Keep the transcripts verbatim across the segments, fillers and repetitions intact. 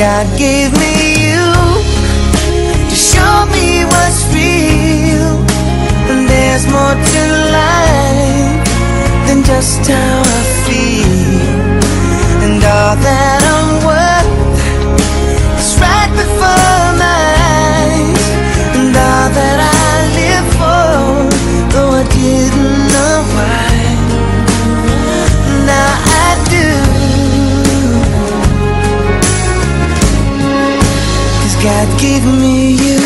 God gave me you to show me what's real, and there's more to life than just how I feel, and all that I'm worth is right before my eyes, and all that I live for, though I didn't know why. God gave me you.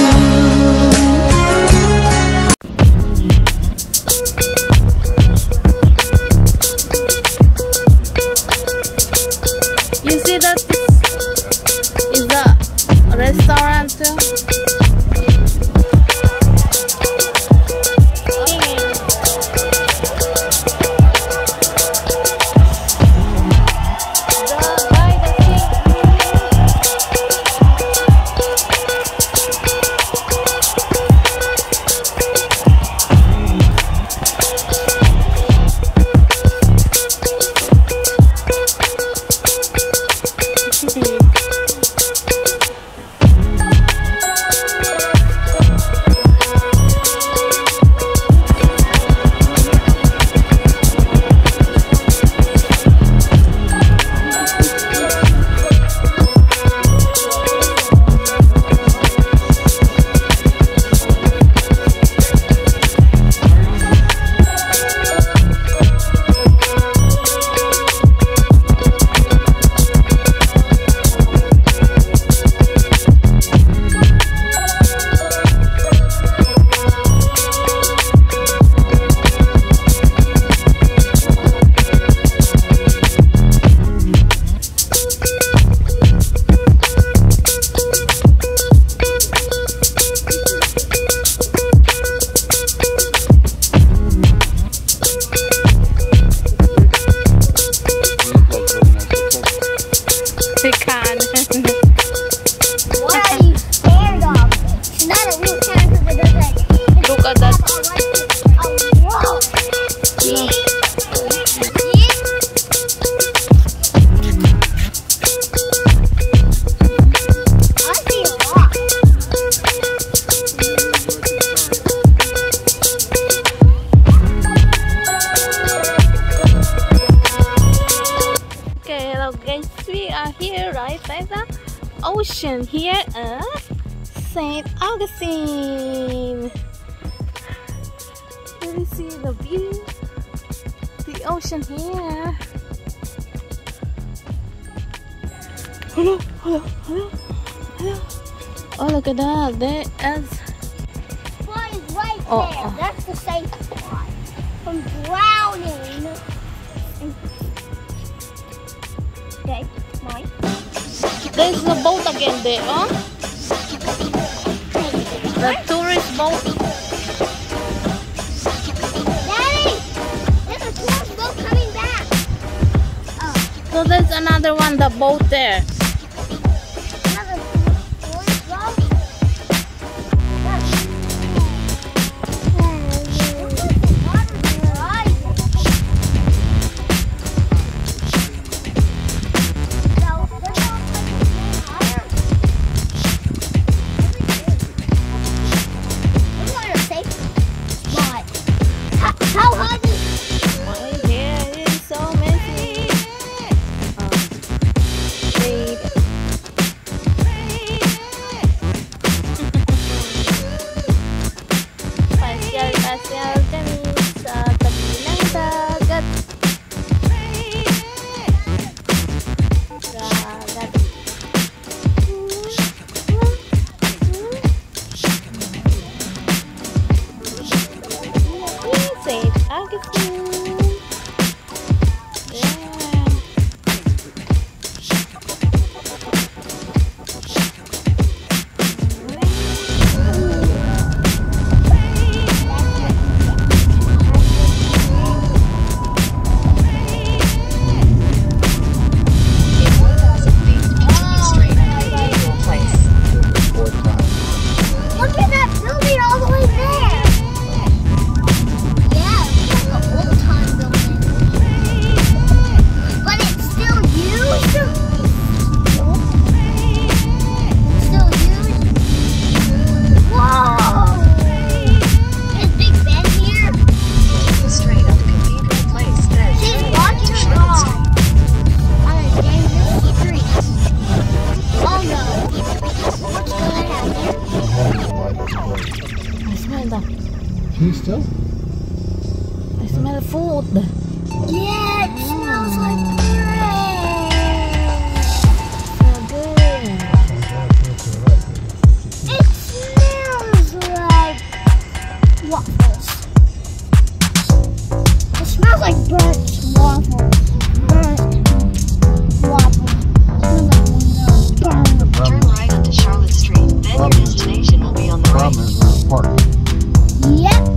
Ocean here at Saint Augustine. Let me see the view, the ocean here. Hello, hello, hello, hello. Oh, look at that. There is one right there. Oh, oh. That's the safe spot from drowning. Okay, Mike. There's the boat again there, huh? The tourist boat. Daddy! There's a tourist boat coming back. Oh. So there's another one, the boat there. Another tourist boat? No. Here is so messy. Um, they still? I smell food. Yeah, it smells like puree. So good. It smells like waffles. It smells like burnt waffles. Burnt waffles. It smells like burnt. Turn right onto Charlotte Street. Then your destination will be on the right. The problem is we're parked. Yep.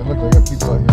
Another new song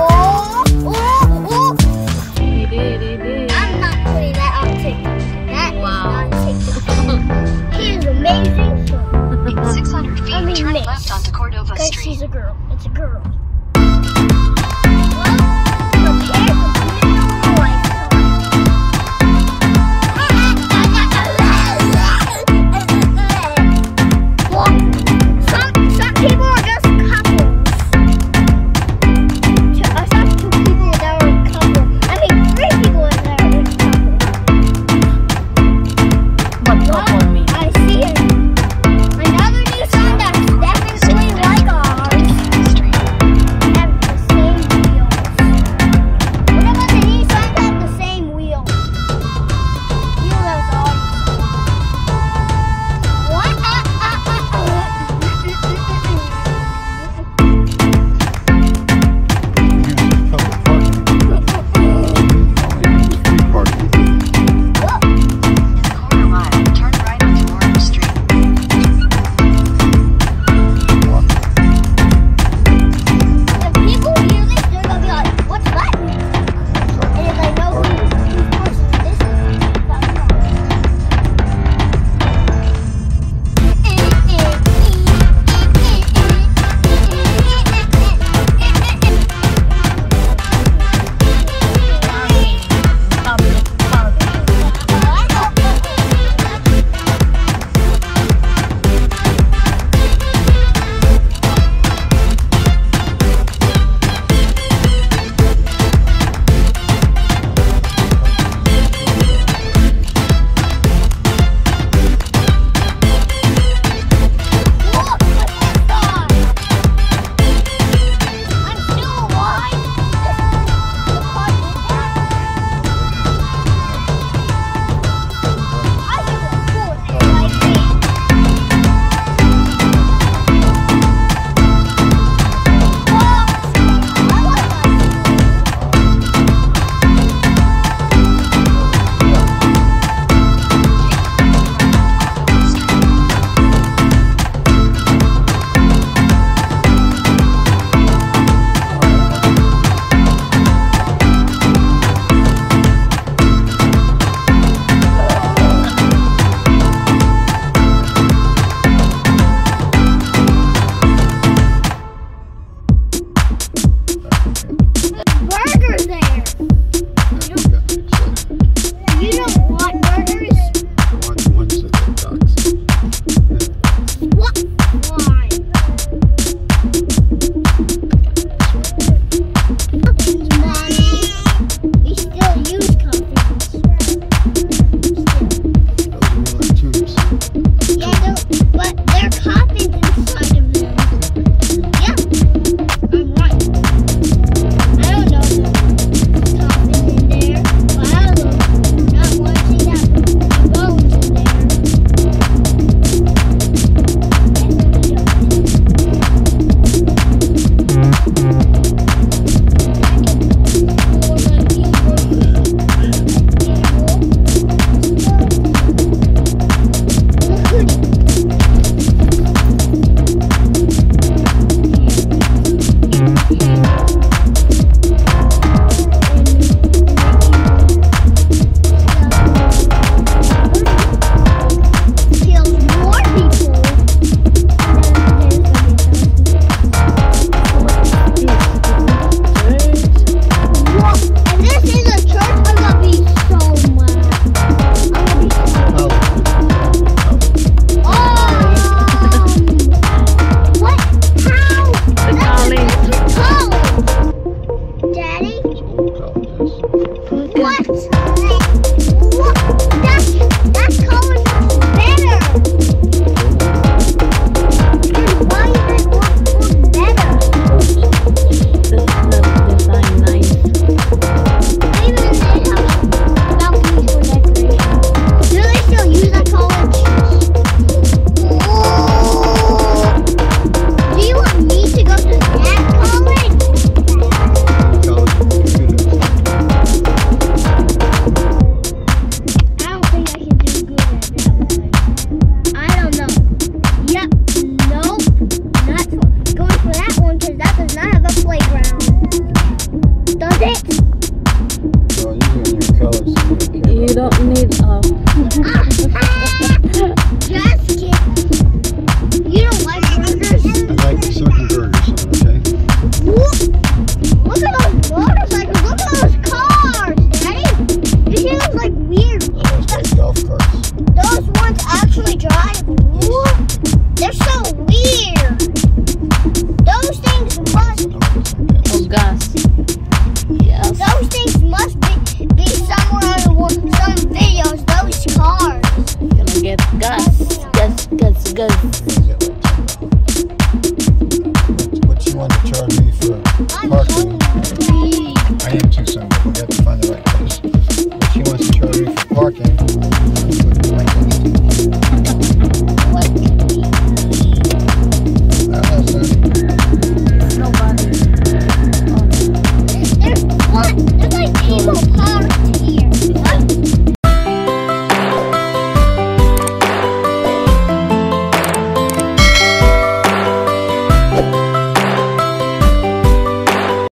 that's definitely like ours. don't need a